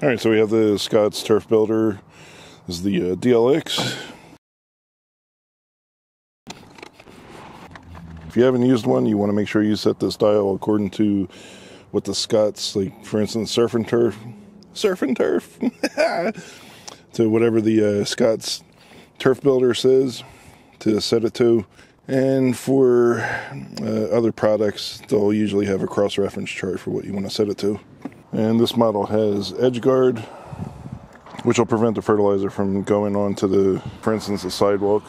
All right, so we have the Scotts Turf Builder. This is the DLX. If you haven't used one, you want to make sure you set this dial according to what the Scotts, like for instance, surf and turf, to whatever the Scotts Turf Builder says to set it to. And for other products, they'll usually have a cross-reference chart for what you want to set it to. And this model has edge guard, which will prevent the fertilizer from going onto the, for instance, the sidewalk.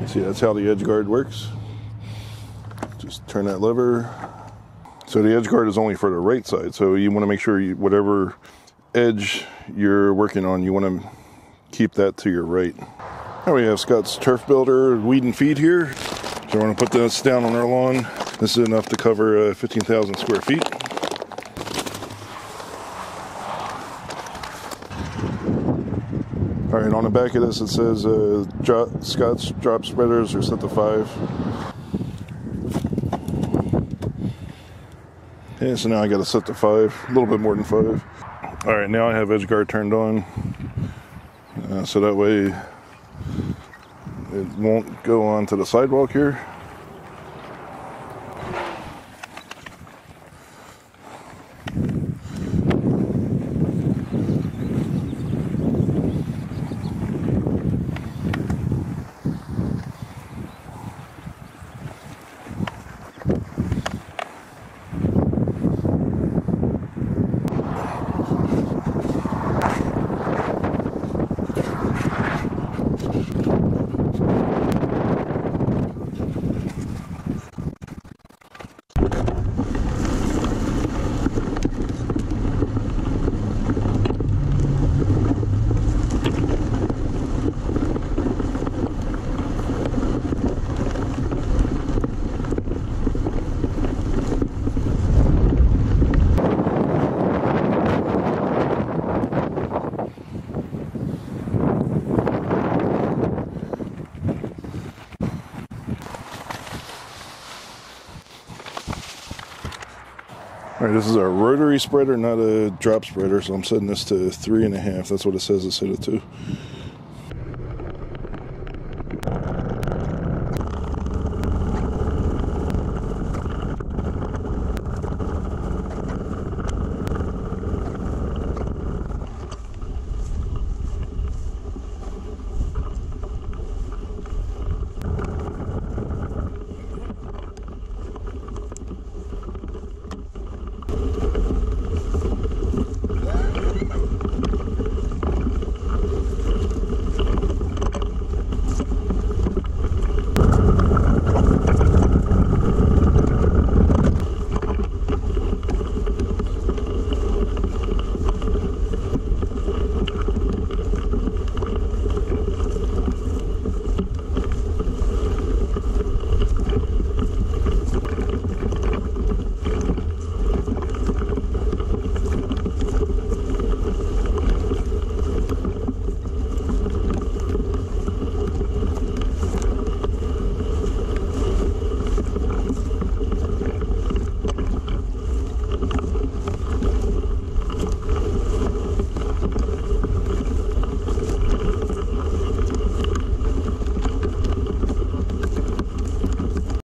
You see, that's how the edge guard works. Just turn that lever. So the edge guard is only for the right side. So you want to make sure you, whatever edge you're working on, you want to keep that to your right. Now we have Scotts Turf Builder weed and feed here. So we're going to put this down on our lawn. This is enough to cover 15,000 square feet. All right, on the back of this it says Scotts Drop Spreaders are set to 5. Yeah, so now I got to set to 5, a little bit more than 5. All right, now I have edge guard turned on. So that way it won't go onto the sidewalk here. All right, this is a rotary spreader, not a drop spreader, so I'm setting this to 3.5. That's what it says it's set it to.